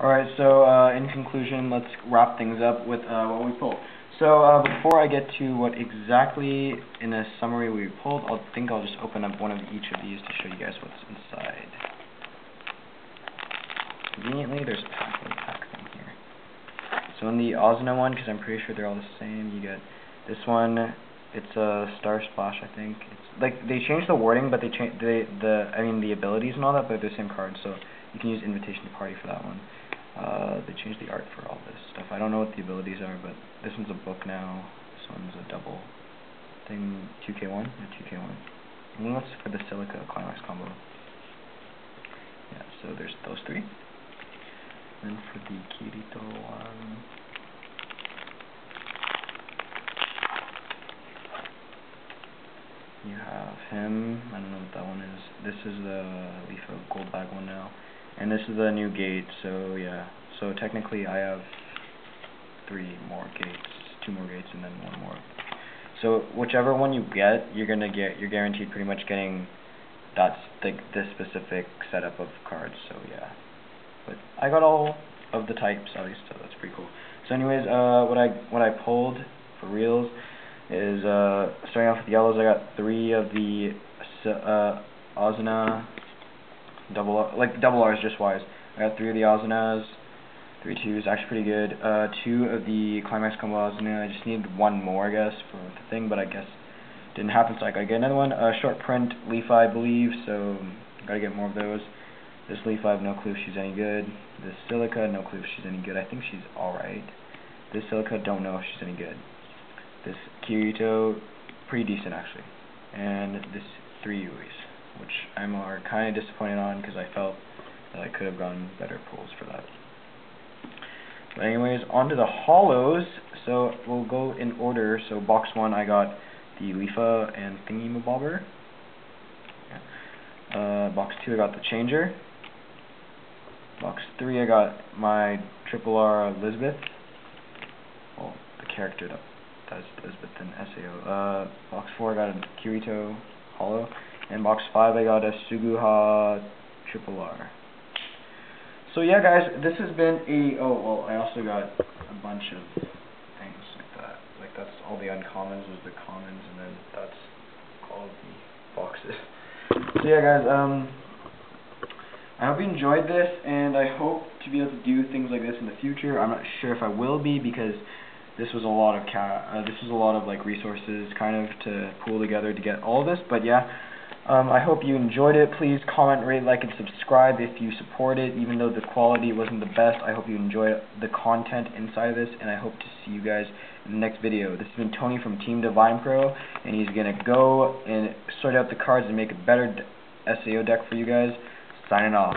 Alright, so in conclusion, let's wrap things up with what we pulled. So before I get to what exactly in a summary we pulled, I think I'll just open up one of each of these to show you guys what's inside. Conveniently, there's a pack thing here. So in the Ozuna one, because I'm pretty sure they're all the same, you get this one. It's a Star Splash, I think. It's like they changed the wording, but they changed the abilities and all that, but they're the same card. So you can use Invitation to Party for that one. They changed the art for all this stuff. I don't know what the abilities are, but this one's a book now. This one's a double thing, 2K1 or 2K1. And that's for the Silica Climax combo. Yeah, so there's those three. And for the Kirito one, you have him. I don't know what that one is. This is the Leafa of Gold Bag one now. And this is the new gate, so yeah. So technically I have two more gates, and then one more. So whichever one you get, you're guaranteed pretty much getting this specific setup of cards, so yeah. But I got all of the types, at least, so that's pretty cool. So anyways, what I pulled for reals is, starting off with the yellows, I got three of the Ozuna double R's just wise. I got three of the Ozunas, 3 2s, actually pretty good. Two of the Climax Combo Ozuna. I just needed one more, I guess, for the thing, but I guess didn't happen, so I gotta get another one. Short print Leafa, I believe, so gotta get more of those. This Leafa, I have no clue if she's any good. This Silica, no clue if she's any good. I think she's alright. This Silica, don't know if she's any good. This Kirito, pretty decent actually. And this 3 Uis, which I'm kind of disappointed on because I felt that I could have gotten better pulls for that. But anyways, on to the holos. So we'll go in order. So box one, I got the Leafa and Thingy-Mabobber. Yeah. Box two, I got the Changer. Box three, I got my Triple R Lisbeth. Well, the character that's Lisbeth and SAO. Box four, I got a Kirito holo. And box 5, I got a Suguha Triple R. So yeah, guys, this has been a... Oh, well, I also got a bunch of things like that. Like, that's all the uncommons was the commons, and then that's all of the boxes. So yeah, guys, I hope you enjoyed this, and I hope to be able to do things like this in the future. I'm not sure if I will be, because this was a lot of, like, resources, kind of, to pool together to get all this, but yeah. I hope you enjoyed it. Please comment, rate, like, and subscribe if you support it. Even though the quality wasn't the best, I hope you enjoyed the content inside of this, and I hope to see you guys in the next video. This has been Tony from Team Divine Pro, and he's going to go and sort out the cards and make a better SAO deck for you guys. Signing off.